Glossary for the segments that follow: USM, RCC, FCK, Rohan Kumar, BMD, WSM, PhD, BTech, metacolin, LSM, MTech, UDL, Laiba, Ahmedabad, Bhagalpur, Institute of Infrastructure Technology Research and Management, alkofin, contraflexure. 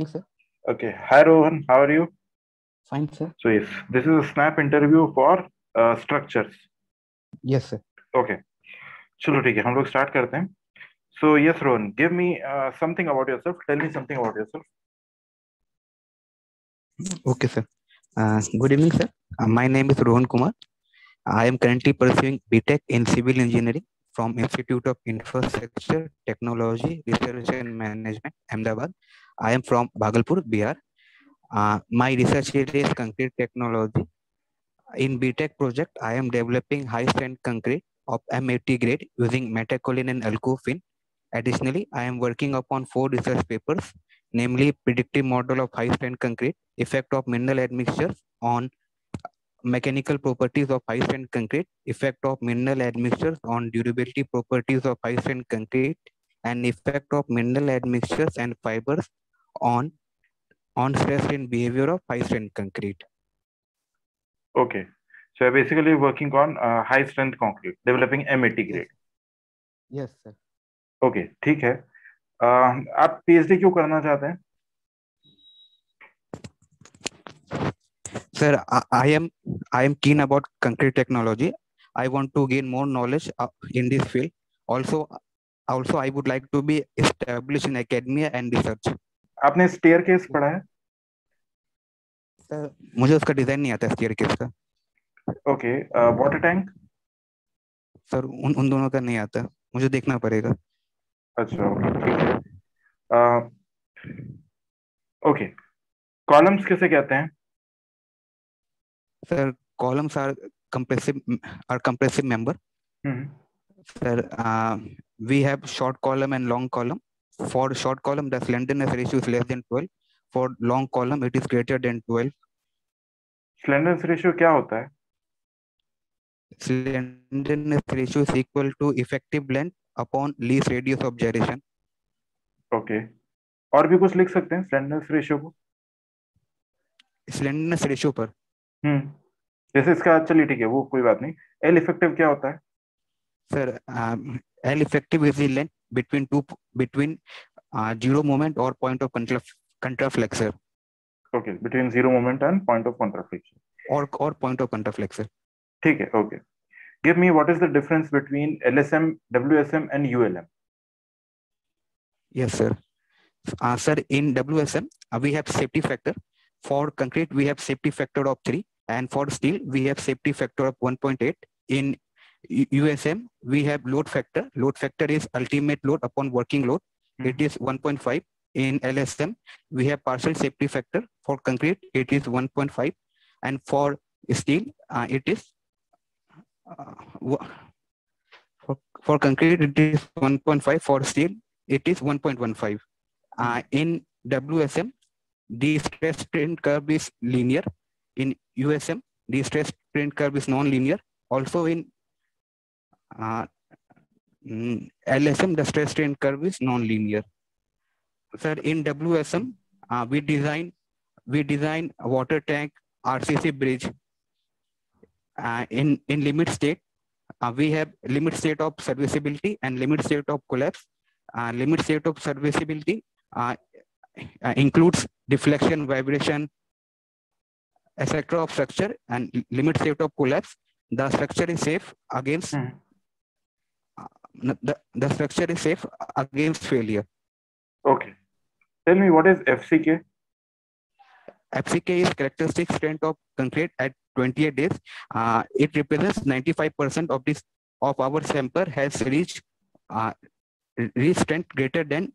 evening, sir. Okay. Hi, Rohan. How are you? Fine, sir. So, yes, this is a snap interview for structures. Yes, sir. Okay. चलो ठीक है, हम लोग start करते हैं. So, yes, Rohan, give me something about yourself. Tell me something about yourself. Okay, sir. Good evening, sir. My name is Rohan Kumar. I am currently pursuing BTech in Civil Engineering from Institute of Infrastructure Technology Research and Management, Ahmedabad. I am from Bhagalpur, Bihar. My research area is concrete technology. In BTech project, I am developing high-strength concrete of M80 grade using metacolin and alkofin. Additionally, I am working upon 4 research papers, namely predictive model of high-strength concrete, effect of mineral admixtures on mechanical properties of high-strength concrete, effect of mineral admixtures on durability properties of high-strength concrete, and effect of mineral admixtures and fibers on stress-strain behavior of high-strength concrete. Okay, so you're basically working on high-strength concrete, developing M80 grade. Yes, sir. Okay, ठीक है. आप PhD क्यों करना चाहते हैं? Sir, I am keen about concrete technology. I want to gain more knowledge in this field. Also I would like to be established in academia and research. आपने staircase पढ़ा है? Sir, मुझे उसका डिजाइन नहीं आता staircase का. Okay, water tank? Sir, उन दोनों का नहीं आता, मुझे देखना पड़ेगा. अच्छा, ठीक है. Okay, columns किसे कहते हैं? Sir, columns are compressive member. Sir, we have short column and long column. For short column, the slenderness ratio is less than 12. For long column, it is greater than 12. Slenderness ratio क्या होता है? Slenderness ratio is equal to effective length upon least radius of gyration. Okay. और भी कुछ लिख सकते हैं slenderness ratio को? Slenderness ratio पर जैसे इसका, चलिए ठीक है, वो कोई बात नहीं. L effective क्या होता है? Sir, L effective is the length between zero moment or point of contraflexure. Okay, between zero moment and point of contraflexure. Or point of contraflexure. ठीक है, okay. Give me what is the difference between LSM, WSM and ULM? Yes, sir. Sir, in WSM we have safety factor. For concrete, we have safety factor of 3, and for steel, we have safety factor of 1.8. In USM, we have load factor. Load factor is ultimate load upon working load. It is 1.5. In LSM, we have partial safety factor. For concrete, it is 1.5, and for steel, it is for concrete it is 1.5. For steel, it is 1.15. In WSM, the stress strain curve is linear. In USM, the stress strain curve is non-linear. Also in LSM, the stress strain curve is non-linear. Sir, in WSM, we design a water tank, RCC bridge. In limit state, we have limit state of serviceability and limit state of collapse. Limit state of serviceability includes deflection, vibration, etc. of structure, and limit state of collapse. The structure is safe against the structure is safe against failure. Okay. Tell me, what is FCK? FCK is characteristic strength of concrete at 28 days. It represents 95% of this of our sample has reached strength greater than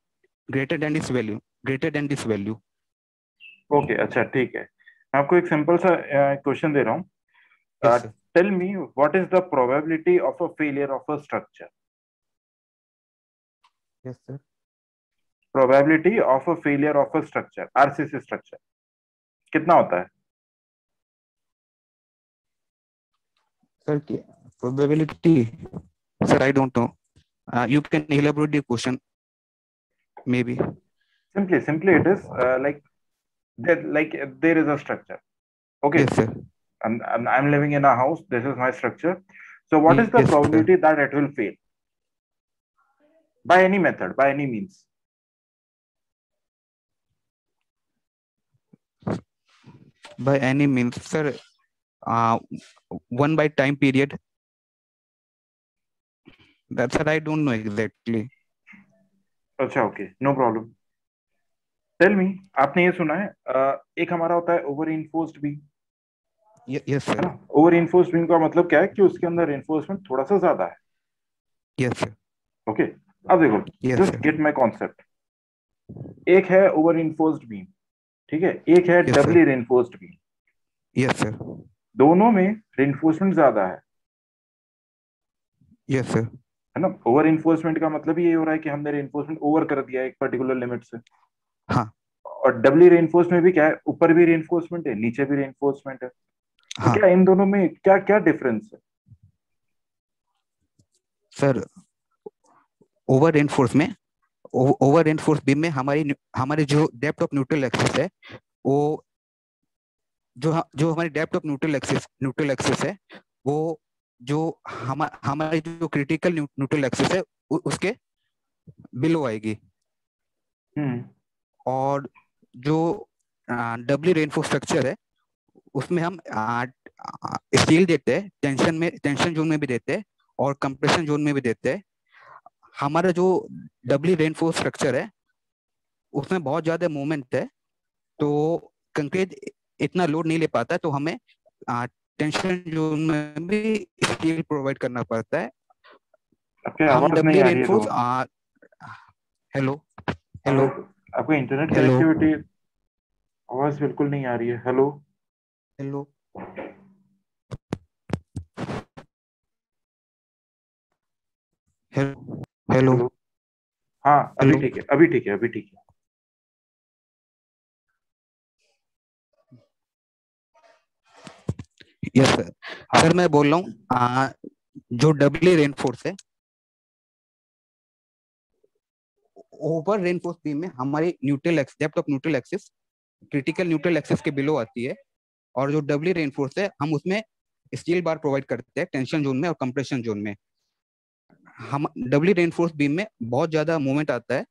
its value. Okay, अच्छा ठीक है. मैं आपको एक simple सा question दे रहा हूँ. Tell me, what is the probability of a failure of a structure? Yes, sir. Probability of a failure of a structure, RCC structure, कितना होता है? Sir, probability. Sir, I don't know. You can elaborate the question, maybe. Simply it is there is a structure. Okay. Yes, sir. And I'm living in a house. This is my structure. So what is the probability, sir, that it will fail? By any method, by any means. by any means, sir, one by time period? That's what I don't know exactly. अच्छा, okay, no problem. Tell me, आपने ये सुना है एक हमारा होता है over enforced beam. Yes sir. Over enforced beam का मतलब क्या है कि उसके अंदर इन्फोर्समेंट थोड़ा सा ज्यादा है. Yes sir. Okay, अब देखो, just get my concept. एक है ओवर इन्फोर्स्ड बीम, ठीक है, एक है doubly reinforced beam. Yes sir. दोनों में रिइंफोर्समेंट ज्यादा है. Yes sir. है ना, ओवर इन्फोर्समेंट का मतलब ये हो रहा है कि हमने रिइंफोर्समेंट ओवर कर दिया एक पर्टिकुलर लिमिट से. हाँ. और डबली रिइंफोर्समेंट भी क्या है, ऊपर भी रिइंफोर्समेंट है, नीचे भी रिइंफोर्समेंट है. हाँ. तो क्या इन दोनों में क्या क्या डिफरेंस है सर? ओवर एनफोर्स बीम में हमारी जो डेप्थ ऑफ न्यूट्रल एक्सिस है, वो जो हमारी डेप्थ ऑफ न्यूट्रल एक्सिस है, वो जो हमारी जो क्रिटिकल न्यूट्रल एक्सिस है उसके बिलो आएगी. और जो डबली रेनफोर्स स्ट्रक्चर है उसमें हम स्टील देते हैं, टेंशन जोन में भी देते हैं और कंप्रेशन जोन में भी देते हैं. हमारा जो डबली रेनफोर्स स्ट्रक्चर है उसमें बहुत ज्यादा मूवमेंट है, तो कंक्रीट इतना लोड नहीं ले पाता, तो हमें टेंशन जोन में भी स्टील प्रोवाइड करना पड़ता है. हेलो हेलो, आपको इंटरनेट कनेक्टिविटी आवाज बिल्कुल नहीं आ रही है. Hello hello hello hello. हाँ, अभी ठीक है, अभी ठीक है, अभी ठीक है. Yes sir. सर मैं बोल रहा हूँ जो डबली रेनफोर्स है, ओवर रेनफोर्स बीम में हमारी depth of neutral axis critical neutral axis के बिलो आती है, और जो डबली रेनफोर्स है हम उसमें स्टील बार प्रोवाइड करते हैं टेंशन जोन में और कंप्रेशन जोन में. हम डबली रेनफोर्स बीम में बहुत ज्यादा मूवमेंट आता है,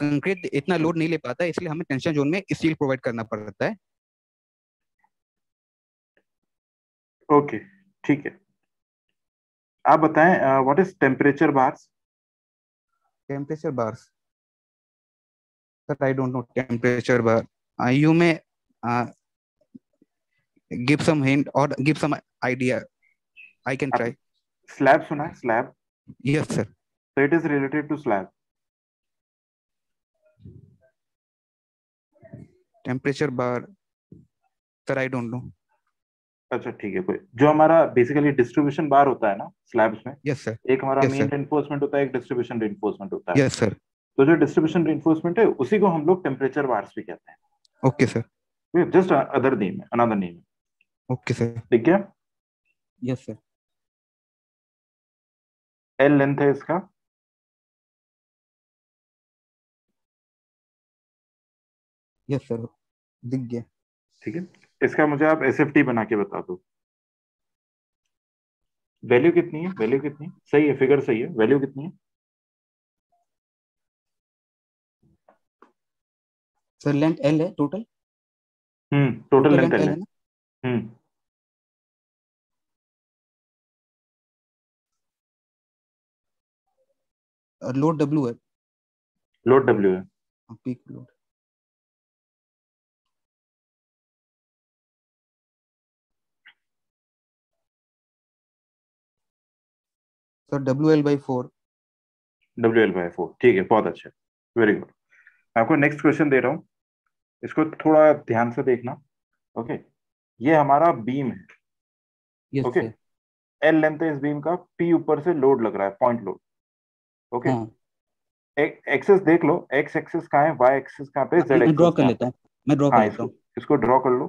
कंक्रीट इतना लोड नहीं ले पाता, इसलिए हमें टेंशन जोन में स्टील प्रोवाइड करना पड़ता है. ओके, ठीक है. आप बताएं, what is temperature bars? Temperature bars, sir I don't know temperature bar. You में गिव सम हिंट और give some idea, I can try. Slab सुना है, slab? Yes sir. So it is related to slab. Temperature bar sir I don't know. अच्छा, ठीक है. कोई जो हमारा बेसिकली डिस्ट्रीब्यूशन बार होता है ना स्लैब्स में. Yes sir. एक हमारा मेन रिइंफोर्समेंट होता है, एक डिस्ट्रीब्यूशन रिइंफोर्समेंट होता है. Yes sir. तो जो डिस्ट्रीब्यूशन रिइंफोर्समेंट है उसी को हम लोग टेम्परेचर बार्स भी कहते हैं. Okay sir. Just other name, another name. Okay sir, ठीक है. Yes sir. एल लेंथ है इसका. यस सर, दिख गया. ठीक है. इसका मुझे आप एसएफटी बना के बता दो. वैल्यू कितनी है? वैल्यू कितनी है? सही है, फिगर सही है. वैल्यू कितनी है सर? लेंथ एल है टोटल. टोटल लेंथ एल है. लोड W है. लोड W है. Peak load. Sir WL by 4. ठीक है, बहुत अच्छा, वेरी गुड. आपको नेक्स्ट क्वेश्चन दे रहा हूँ, इसको थोड़ा ध्यान से देखना. ओके, ये हमारा बीम है. Yes sir. Okay, L length है इस बीम का, P ऊपर से लोड लग रहा है, पॉइंट लोड. ओके, एक्सेस देख लो, एक्स एक्सेस कहाँ है, वाई एक्सेस कहाँ पे, जेड एक्सेस. मैं ड्रॉ कर लेता हूँ. इसको ड्रॉ कर लो.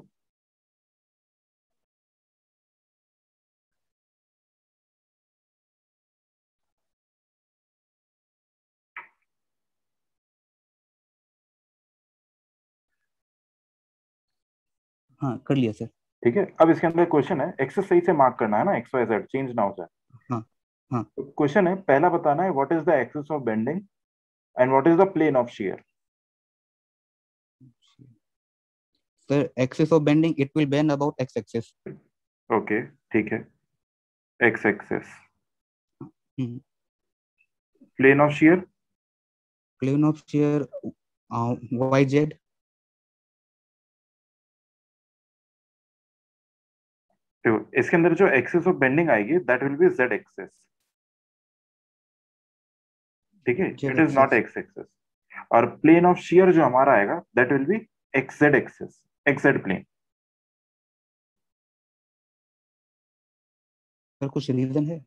हाँ, कर लिया सर. ठीक है. अब इसके अंदर क्वेश्चन है, एक्सेस सही से मार्क करना है ना, एक्स वाई जेड चेंज ना हो जाए. हाँ. क्वेश्चन है, पहला बताना है what is the axis of bending and what is the plane of shear. the axis of bending, it will bend about x axis. Okay, ठीक है, x axis. Plane of shear. Plane of shear YZ. तो इसके अंदर जो axis of bending आएगी that will be z axis, ठीक है, it is not x axis. और प्लेन ऑफ शीयर जो हमारा आएगा that will be xz axis, xz plane. Sir कुछ रीजन है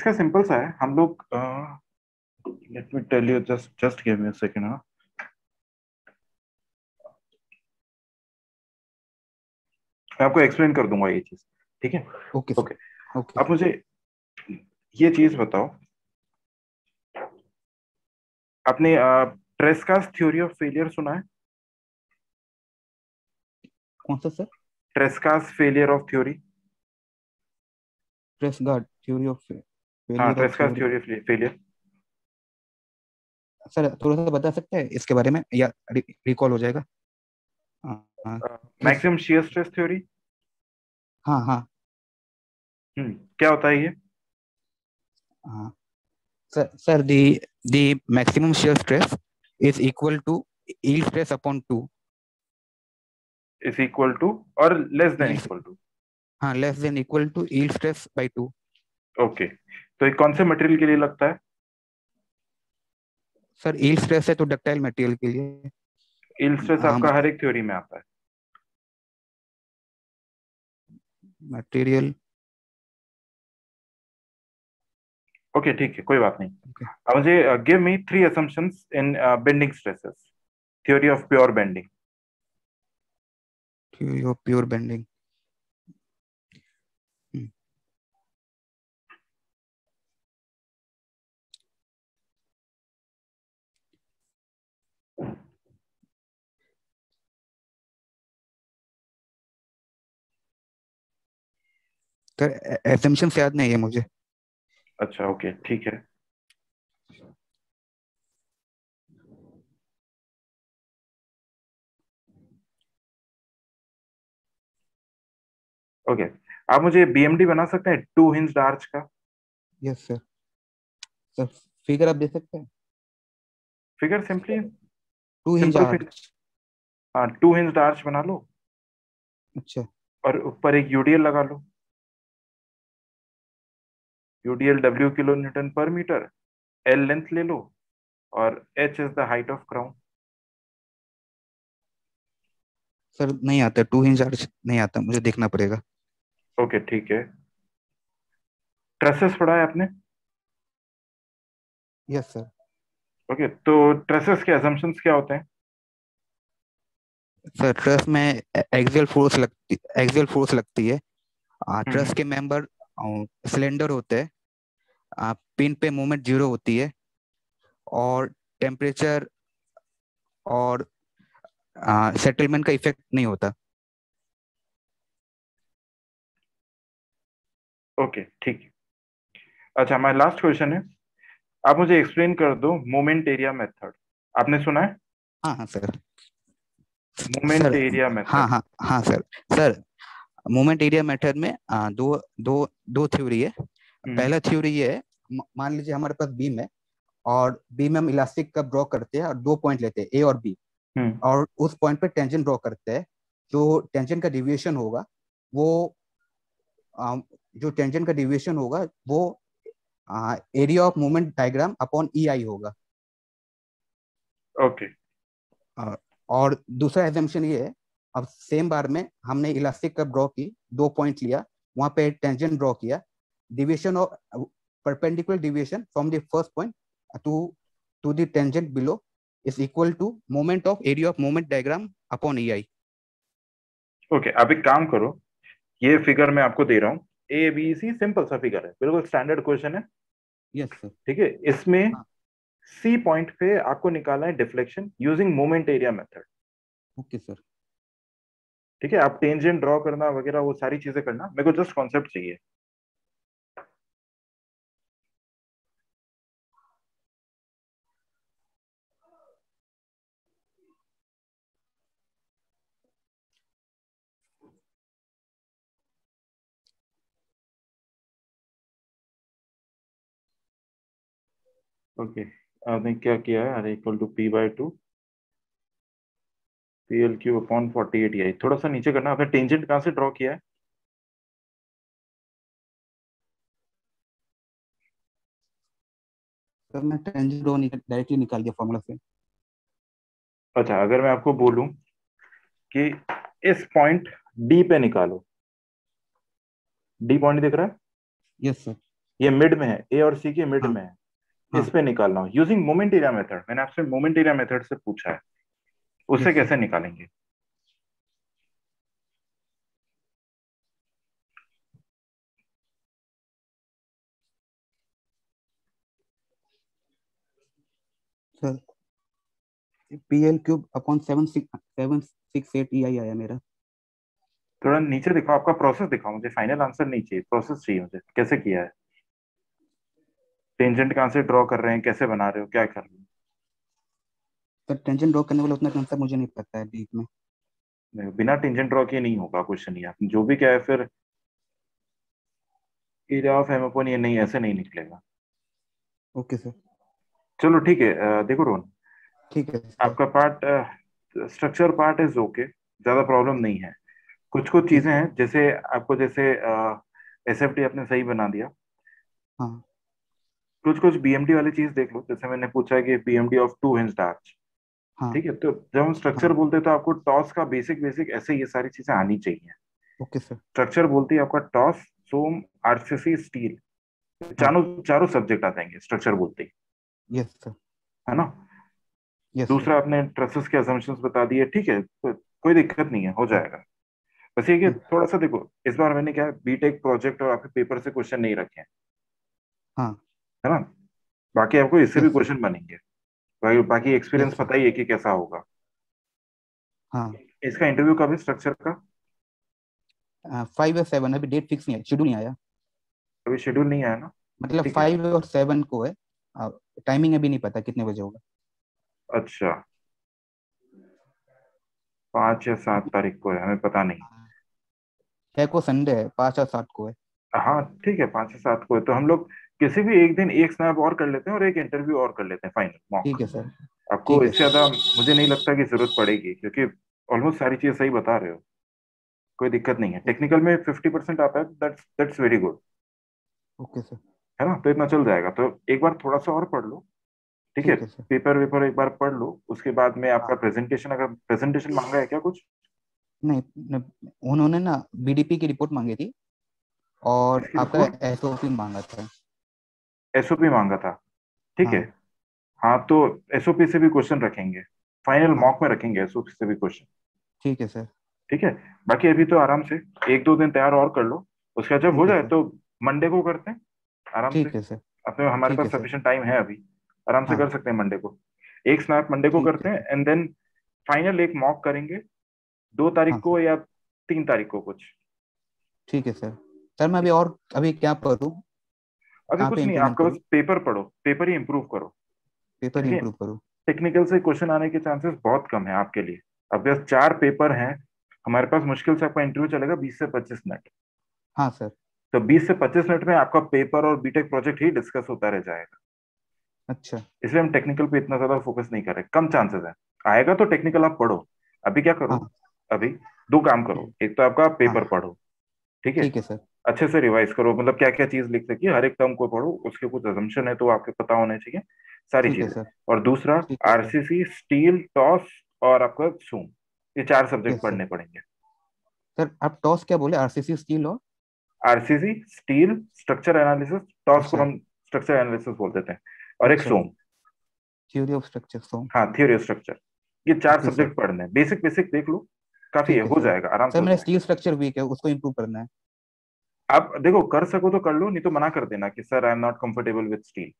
इसका? सिंपल सा है, हम लोग let me tell you, just give me a second. हां, मैं आपको एक्सप्लेन कर दूंगा ये चीज, ठीक है. ओके ओके, आप मुझे ये चीज बताओ, आपने ट्रेस्कास थ्योरी ऑफ फेलियर सुना है? कौन सा sir? Tresca's failure of theory, Tresca's theory of failure. हां, Tresca's theory of failure. Sir थोड़ा सा बता सकते हैं इसके बारे में या रिकॉल हो जाएगा? Maximum shear stress theory. हाँ हाँ, क्या होता है ये? Sir the maximum shear stress is equal to yield stress upon 2 is equal to और लेस देन इक्वल टू. हाँ, less than equal to yield stress by 2. Okay, तो ये कौन से मटेरियल के लिए लगता है सर? यील्ड स्ट्रेस है तो डक्टाइल मटेरियल के लिए. यील्ड स्ट्रेस आपका हर एक थ्योरी में आता है. मटेरियल, ओके ठीक है, कोई बात नहीं. अब मुझे give me 3 assumptions in bending stresses theory of pure bending. Theory of pure bending, assumption याद नहीं है मुझे. अच्छा ओके ठीक है. ओके, आप मुझे बीएमडी बना सकते हैं 2 हिंज्ड आर्च का? Yes sir. सर फिगर आप दे सकते हैं? Figure simply 2 hinged arch. हाँ, 2 हिंज्ड आर्च बना लो. अच्छा, और ऊपर एक यूडीएल लगा लो. UDL W किलो न्यूटन पर मीटर, L लेंथ ले लो और H is the height of crown. Sir नहीं आता, 2 हिंज आर्च नहीं आता, मुझे देखना पड़ेगा. ओके ठीक है. ट्रसेस पढ़ा है आपने? Yes sir. ओके, तो ट्रसेस के अजम्पशंस क्या होते हैं? सर ट्रस में एक्सियल फोर्स लगती है. ट्रस के मेंबर सिलेंडर होते हैं, पिन पे मूवमेंट 0 होती है और टेम्परेचर और सेटलमेंट का इफेक्ट नहीं होता. ओके ठीक है. अच्छा, हमारा लास्ट क्वेश्चन है, आप मुझे एक्सप्लेन कर दो मोमेंट एरिया मेथड. आपने सुना है? हाँ हाँ सर, मोमेंट एरिया मेथड. हाँ हाँ हाँ sir. Sir moment area method में दो थ्योरी है. पहला थ्योरी ये है, मान लीजिए हमारे पास बीम है और बीम में हम इलास्टिक कर्व ड्रॉ करते हैं और 2 पॉइंट लेते हैं ए और बी, और उस पॉइंट पे टेंशन ड्रॉ करते हैं. जो टेंशन का डिविएशन होगा वो area of moment diagram upon E I होगा. ओके. और दूसरा एजम्पशन ये है, अब सेम बार में हमने इलास्टिक कर्व ड्रॉ की, 2 पॉइंट लिया, वहां पे टेंजेंट ड्रॉ किया, division of perpendicular division from the first point to the tangent below is equal to moment of area of moment diagram upon E I. Okay, आप एक काम करो, ये फिगर मैं आपको दे रहा हूँ, ए बी सी सिंपल सा फिगर है, बिल्कुल स्टैंडर्ड क्वेश्चन है. Yes sir. ठीक है, इसमें सी पॉइंट पे आपको निकालना है deflection using moment area method. Okay sir. ठीक है, आप टेंजेंट ड्रॉ करना वगैरह वो सारी चीजें करना, मेरे को जस्ट कॉन्सेप्ट चाहिए. ओके आपने क्या किया है R equal to P by two P L cube upon 48 I. थोड़ा सा नीचे करना। आपने टेंजेंट कहाँ से ड्रॉ किया है? मैं टेंजेंट ड्रॉ डायरेक्टली निकाल दिया फॉर्मूला से। अच्छा, अगर मैं आपको बोलूं कि इस पॉइंट डी पे निकालो, डी पॉइंट दिख रहा है? Yes sir. ये मिड में है, ए और सी के मिड में है, इस पे निकालना हो यूजिंग मोमेंट एरिया मेथड। मैंने आपसे मोमेंट एरिया मेथड से पूछा है, उससे कैसे निकालेंगे? Sir PL cube upon 768 I आया मेरा। थोड़ा नीचे दिखाओ, आपका प्रोसेस दिखाओ मुझे, फाइनल आंसर नहीं चाहिए, प्रोसेस चाहिए मुझे, कैसे किया है, टेंजेंट कहाँ से ड्रॉ कर रहे हैं, कैसे बना रहे हो, क्या कर रहे हो? सर टेंजेंट ड्रॉ करने वाला उतना कंसेप्ट मुझे नहीं पता है डीप में। नहीं, बिना टेंजेंट ड्रॉ किए नहीं होगा क्वेश्चन। ये जो भी क्या है फिर एरिया ऑफ एम अपॉन ये नहीं, ऐसे नहीं निकलेगा। ओके सर चलो ठीक है। देखो रोहन, ठीक है आपका part structure part is okay, ज्यादा प्रॉब्लम नहीं है। कुछ चीजें हैं जैसे आपको, जैसे एसएफटी आपने सही बना दिया। हाँ। कुछ बीएमडी वाली चीज देख लो, जैसे मैंने पूछा है कि बीएमडी ऑफ 2 हिंस्ड आर्च। हाँ। ठीक है, तो जब हम स्ट्रक्चर बोलते हैं तो आपको टॉस का बेसिक ऐसे ये सारी चीजें आनी चाहिए। Okay sir. स्ट्रक्चर बोलती है आपका टॉस, सोम, आरसीसी, स्टील, चारों सब्जेक्ट आ जाएंगे स्ट्रक्चर बोलते ही। यस सर, है ना? Yes, दूसरा आपने ट्रसेस के अजम्पशंस बता दिए, ठीक है, तो कोई दिक्कत नहीं है, हो जाएगा। बस ये कि थोड़ा सा देखो, इस बार मैंने क्या बीटेक प्रोजेक्ट और आपके पेपर से क्वेश्चन नहीं रखे हैं। हाँ। है ना, बाकी आपको इससे भी क्वेश्चन बनेंगे, बाकी एक्सपीरियंस पता ही है कि कैसा होगा। हाँ। इसका इंटरव्यू कब है स्ट्रक्चर का? 5 और 7, अभी डेट फिक्स नहीं है, शेड्यूल नहीं आया, अभी शेड्यूल नहीं आया ना, मतलब 5 और 7 को है, टाइमिंग अभी नहीं पता कितने बजे होगा। अच्छा, 5 या 7 तारीख को है, हमें पता नहीं है, को संडे है, 5 और 7 को है। हाँ ठीक है, 5 या 7 को है, तो हम लोग किसी भी एक दिन एक स्नैप और कर लेते हैं और एक इंटरव्यू और कर लेते हैं फाइनल। ठीक है सर, आपको इससे ज्यादा मुझे नहीं लगता कि जरूरत पड़ेगी, क्योंकि ऑलमोस्ट सारी चीजें सही बता रहे हो, कोई दिक्कत नहीं है। टेक्निकल में 50% आता है, that's very good. Okay sir, है ना, तो इतना चल जाएगा। तो एक बार थोड़ा सा और पढ़ लो, ठीक है, पेपर एक बार पढ़ लो, उसके बाद में आपका प्रेजेंटेशन, अगर प्रेजेंटेशन मांगा है क्या कुछ? नहीं, उन्होंने ना बीडीपी की रिपोर्ट मांगी थी और आपका एसओपी मांगा था। एसओपी मांगा था, ठीक है। हाँ, तो एसओपी से भी क्वेश्चन रखेंगे फाइनल मॉक में, रखेंगे एसओपी से भी क्वेश्चन। ठीक है सर, ठीक है, बाकी अभी तो आराम से 1-2 दिन तैयार और कर लो, उसका जब हो जाए तो मंडे को करते हैं आराम से। ठीक है सर, अपने हमारे पास सफिशिएंट टाइम है अभी, आराम से कर सकते हैं मंडे को, एक स्नैप मंडे को करते हैं, एंड देन फाइनल एक मॉक करेंगे 2 तारीख को या 3 तारीख को कुछ। ठीक है सर। सर मैं अभी और अभी क्या पढ़ूं? अभी कुछ नहीं, आपका बस पेपर पढ़ो, पेपर ही इम्प्रूव करो, टेक्निकल से क्वेश्चन आने के चांसेस बहुत कम है आपके लिए। अब बस 4 पेपर हैं हमारे पास, मुश्किल से आपका इंटरव्यू चलेगा 20 से 25 मिनट। हाँ सर, तो 20 से 25 मिनट में आपका पेपर और बीटेक प्रोजेक्ट ही डिस्कस होता रह जाएगा। अच्छा, इसलिए हम टेक्निकल पे इतना ज्यादा फोकस नहीं कर रहे, कम चांसेस है आएगा। तो टेक्निकल आप पढ़ो, अभी क्या करो, अभी 2 काम करो, एक तो आपका पेपर पढ़ो, ठीक है, ठीक है सर, अच्छे से रिवाइज करो, मतलब क्या क्या चीज लिख सकी हर एक टर्म को पढ़ो, उसके कुछ अजम्पशन है तो आपके पता होने चाहिए सारी चीजें। और दूसरा आरसीसी, स्टील, टॉस और आपका सूम, ये 4 सब्जेक्ट पढ़ने पड़ेंगे सर। आप टॉस क्या बोले? आरसीसी, स्टील और RCC, steel, structure analysis, TOS को हम स्ट्रक्चर एनालिसिस बोल देते हैं, और एक SOM, theory of structure, SOM. हाँ, थ्योरी ऑफ स्ट्रक्चर, ये 4 सब्जेक्ट पढ़ने हैं, बेसिक देख लो, काफी है, हो जाएगा आराम से। मैंने स्टील स्ट्रक्चर वीक है, उसको इंप्रूव करना है। आप देखो कर सको तो कर लो, नहीं तो मना कर देना कि sir I am not comfortable with steel.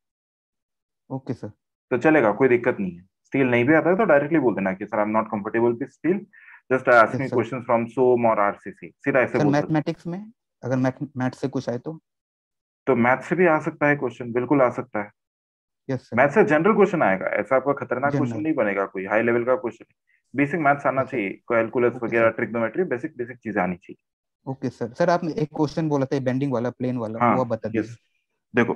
Okay sir, तो चलेगा, कोई दिक्कत नहीं है। स्टील नहीं भी आता है तो डायरेक्टली बोल देना कि sir I am not comfortable with steel, just I asking questions from SOM और आरसीसी, सीधा ऐसे बोल। मैथमेटिक्स में अगर मैथ से कुछ आए तो मैथ से भी आ सकता है क्वेश्चन, बिल्कुल आ सकता है। यस सर, मैथ से जनरल क्वेश्चन आएगा, ऐसा आपका खतरनाक क्वेश्चन नहीं बनेगा, कोई हाई लेवल का क्वेश्चन, बेसिक मैथ्स आना चाहिए, कैलकुलस वगैरह, ट्रिग्नोमेट्री, बेसिक चीजें आनी चाहिए। Okay sir. सर आपने एक क्वेश्चन बोला था बेंडिंग वाला, प्लेन वाला, वो बता दीजिए। देखो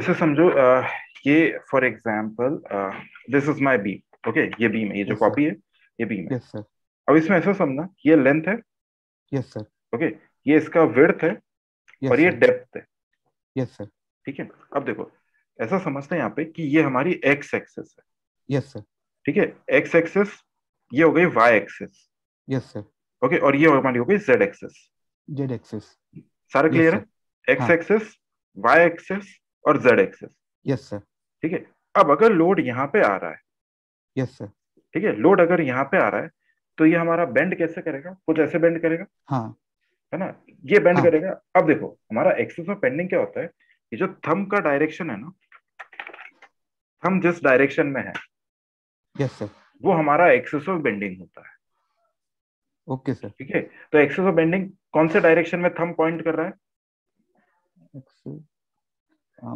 इसे समझो ये for example this is my beam, okay, ये बीम है, ये जो कॉपी है ये बीम है। yes, अब इसमें ऐसा समझना ये लेंथ है, yes, sir. Okay, ये इसका विड्थ है, yes, और ये डेप्थ है, yes, sir. ठीक है। अब देखो ऐसा समझते हैं यहाँ पे कि ये हमारी एक्स एक्सेस है, yes, sir. ठीक है, एक्स एक्सेस ये हो गई Y axis, yes, sir. Okay, और ये हमारी हो गई जेड एक्सेस, जेड एक्सेस। सारा क्लियर है? एक्स एक्सेस, वाई एक्सेस और जेड एक्सेस, यस सर। ठीक है, अब अगर लोड यहाँ पे आ रहा है, यस सर, ठीक है, लोड अगर यहाँ पे आ रहा है तो ये हमारा बेंड कैसे करेगा? कुछ ऐसे बेंड करेगा, हाँ, है ना, ये बेंड हाँ. करेगा। अब देखो हमारा एक्सिस ऑफ बेंडिंग क्या होता है, ये जो थंब का डायरेक्शन है ना, थंब जिस डायरेक्शन में है, यस सर, वो हमारा एक्सिस ऑफ बेंडिंग होता है। ओके सर, ठीक है, तो एक्सिस ऑफ बेंडिंग कौन से डायरेक्शन में थंब पॉइंट कर रहा है?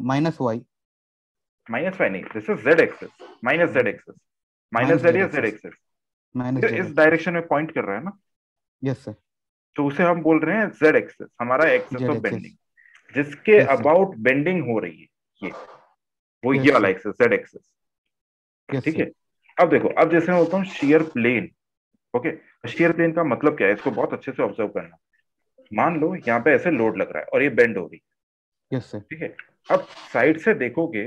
माइनस वाई, माइनस वाई नहीं, this is Z axis, minus Z axis, minus Z is Z axis, minus इस डायरेक्शन में पॉइंट कर रहा है ना, यस सर, तो उसे हम बोल रहे हैं जेड एक्सिस, हमारा एक्सिस ऑफ बेंडिंग, जिसके अबाउट बेंडिंग हो रही है, ये वो ये वाला एक्सिस, जेड एक्सिस। ठीक है, अब देखो, अब जैसे मैं बोलता हूँ shear plane, okay, shear plane का मतलब क्या है, इसको बहुत अच्छे से ऑब्जर्व करना। मान लो यहाँ पे ऐसे लोड लग रहा है और ये बेंड हो रही है, यस सर, ठीक है। अब साइड से देखोगे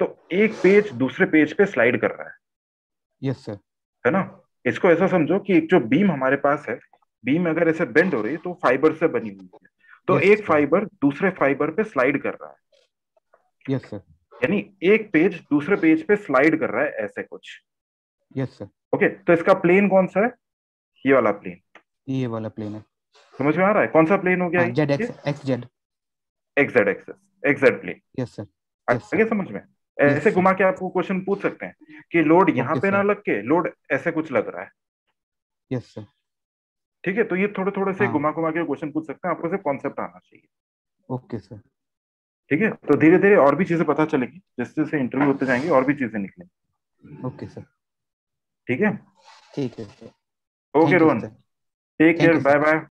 तो एक पेज दूसरे पेज पे स्लाइड कर रहा है, यस सर, है ना। इसको ऐसा समझो कि एक जो बीम हमारे पास है, बीम अगर ऐसे बेंड हो रही है तो फाइबर से बनी हुई है, तो एक फाइबर दूसरे फाइबर पे स्लाइड कर रहा है, यस सर, यानी एक पेज दूसरे पेज पे स्लाइड कर रहा है, ऐसे कुछ, यस सर। ओके, तो इसका प्लेन कौन सा है? ये वाला प्लेन, ये वाला प्लेन है, समझ में आ रहा है? कौन सा प्लेन हो गया? Z X, XZ axis, XZ plane, yes sir. आगे समझ में? ऐसे घुमा के आपको क्वेश्चन पूछ सकते हैं कि लोड यहाँ पे ना लग के लोड ऐसे कुछ लग रहा है, यस सर, ठीक है। तो ये थोड़े थोड़े से घुमा घुमा के क्वेश्चन पूछ सकते हैं, आपको सिर्फ कॉन्सेप्ट आना चाहिए, ओके सर, ठीक है। तो धीरे धीरे और भी चीजें पता चलेगी, जैसे जैसे इंटरव्यू होते जाएंगे और भी चीजें निकलेंगी, ओके सर, ठीक है, ठीक है, okay Rohan, take care, bye bye.